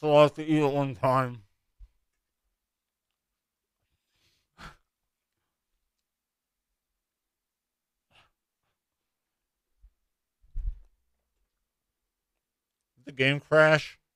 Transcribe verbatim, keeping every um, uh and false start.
was allowed to eat at one time. Did the game crash?